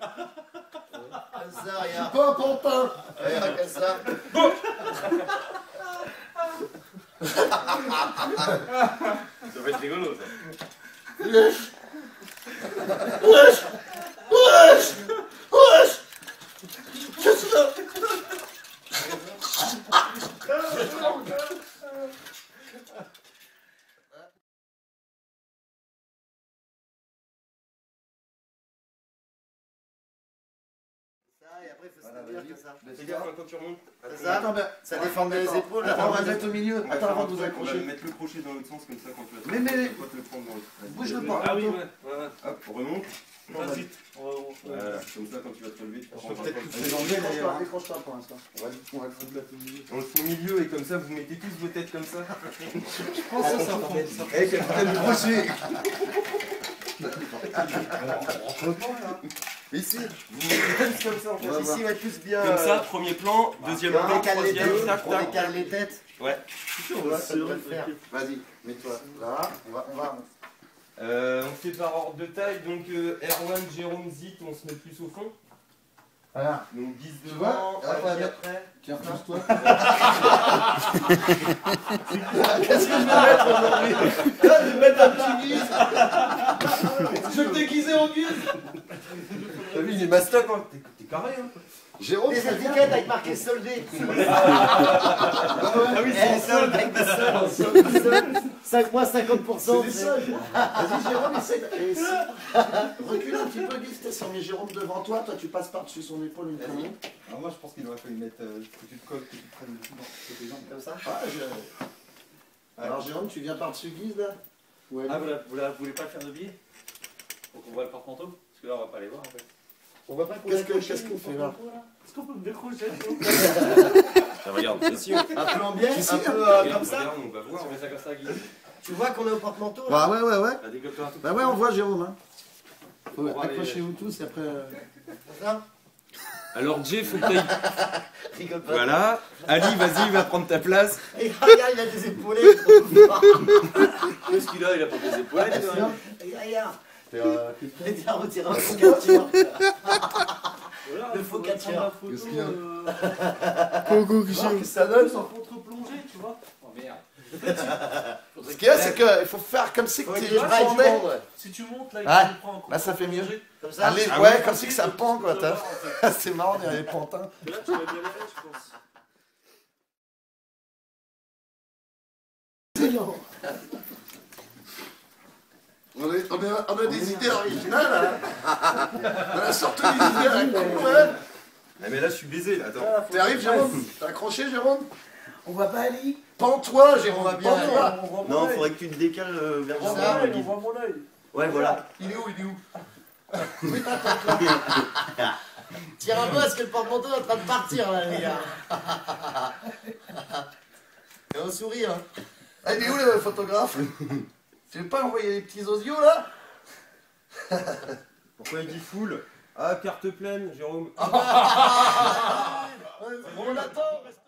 Hasard, il y a pas un pantin. Il y a un hasard. Bon. Ça va être rigolo, ça. Wesh. Wesh. Wesh. Wesh. Qu'est-ce que là? Et après, il faut se tenir comme ça. C'est bien quand tu remontes. Attends, ça déforme les épaules. Attends, on va mettre au milieu. Attends, avant de vous accrocher. On va mettre le crochet dans l'autre sens comme ça quand tu vas te le prendre dans l'autre. Bouge le pas. Ah oui, ouais. Hop, remonte. Vas-y. Comme ça, quand tu vas te relever, tu prends pas. Décroche pas pour l'instant. On va le foutre au milieu et comme ça, vous mettez tous vos têtes comme ça. Je pense que ça prend. Eh, quel putain de crochet. Ici, vous mettez tous comme ça en fait. Ici, ouais, tous bien. Comme ça, premier plan, deuxième plan, troisième, on décale les têtes. Ouais. On va se le faire. Vas-y, mets-toi là. On va. On fait par ordre de taille, donc Erwan, Jérôme, Zit, on se met plus au fond. Voilà. Donc 10 devant, après. Tiens, pousse-toi. Qu'est-ce que je vais mettre aujourd'hui? Je vais mettre un petit guise. Je vais me déguiser en guise. T'as vu, il est mastoc, hein. T'es carré, hein. Jérôme, les étiquettes avec marqué soldé. Ah oui, c'est solde avec des soldes. 5 mois, 50%. C'est des soldes. Vas-y, Jérôme, essaie. Recule un petit peu, Guise, t'as mis Jérôme devant toi. Toi, tu passes par-dessus son épaule une première. Alors, moi, je pense qu'il aurait fallu mettre que tu te colles, que tu te prennes le dans tes jambes. Comme ça. Alors, Jérôme, tu viens par-dessus Guise, là. Ah, vous voulez pas faire de billets? Faut qu'on voit le porte-manteau. Parce que là, on va pas les voir, en fait. On va pas qu'est-ce qu'on fait là? Est-ce qu'on peut me décrocher? Regarde, ici. Un peu ambiance, ici, un peu comme ça. Regarde, on va voir. On met ça comme ça, Guise. Tu vois qu'on est au porte-manteau? Bah ouais. Bah ouais, on voit Jérôme. Hein. Ouais, accrochez-vous tous et après. Ça. Alors Jay, faut que t'ailles. Rigole pas. Voilà. Ali, vas-y, va prendre ta place. Et regarde, il a des épaulettes. Qu'est-ce qu'il a? Il a pas des épaulettes. Regarde. Il a retiré un focaccia. Le focaccia. Qu'est-ce qu'il y a? Coco qui chante. Ça donne sans contre-plongée, tu vois. Oh merde. Ce qu'il y a, c'est qu'il faut faire comme si tu bandais. Si tu montes là, il te prend en contre. Là, ça fait mieux. Comme ça. Ouais, comme si que ça pend, quoi. C'est marrant, on est les pantins. Là, tu vas bien le faire, je pense. C'est long. On a des idées originales, hein. On a surtout des idées à la con, hein. Mais là, je suis baisé, là, attends. T'arrives, Jérôme? T'as accroché, Jérôme? On va pas aller. Pends-toi, Jérôme, pends-toi. Non, il faudrait que tu te décales vers ça. On voit mon œil. Ouais, voilà. Il est où? Oui, t'attends. Tire un peu, parce que le porte-manteau est en train de partir, là, les gars. Et on sourit, hein. Ah, il est où, le photographe? Tu veux pas envoyer les petits osios là? Pourquoi il dit full? Ah, carte pleine, Jérôme. On l'attend, reste